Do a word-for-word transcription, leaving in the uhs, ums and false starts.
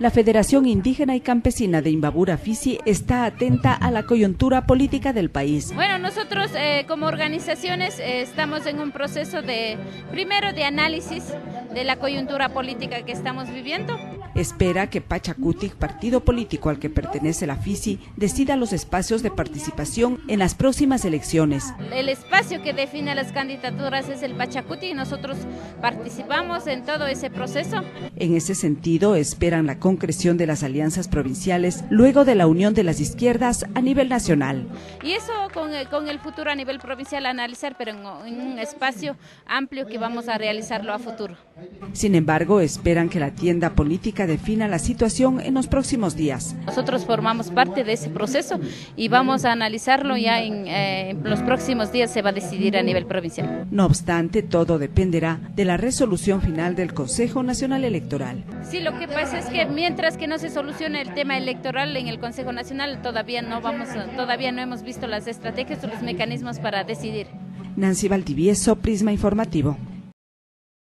La Federación Indígena y Campesina de Imbabura, FISI, está atenta a la coyuntura política del país. Bueno, nosotros eh, como organizaciones eh, estamos en un proceso de, primero, de análisis de la coyuntura política que estamos viviendo. Espera que Pachakutik, partido político al que pertenece la FISI, decida los espacios de participación en las próximas elecciones. El espacio que define las candidaturas es el Pachakutik y nosotros participamos en todo ese proceso. En ese sentido, esperan la concreción de las alianzas provinciales luego de la unión de las izquierdas a nivel nacional. Y eso con el, con el futuro a nivel provincial a analizar, pero en, en un espacio amplio que vamos a realizarlo a futuro. Sin embargo, esperan que la tienda política defina la situación en los próximos días. Nosotros formamos parte de ese proceso y vamos a analizarlo ya en, eh, en los próximos días, se va a decidir a nivel provincial. No obstante, todo dependerá de la resolución final del Consejo Nacional Electoral. Sí, lo que pasa es que mientras que no se solucione el tema electoral en el Consejo Nacional, todavía no vamos, todavía no hemos visto las estrategias o los mecanismos para decidir. Nancy Valdivieso, Prisma Informativo.